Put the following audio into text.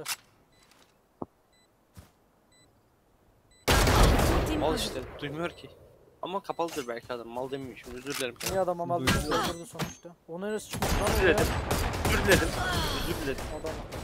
Arkanda. Mal işte, duymuyor ki. Ama kapalıdır belki adam, mal demiyor şimdi, özür dilerim. Niye adama mal demiyor, öldürdü sonuçta. O neresi çıkmış lan? Özür diledim, özür diledim. Adama.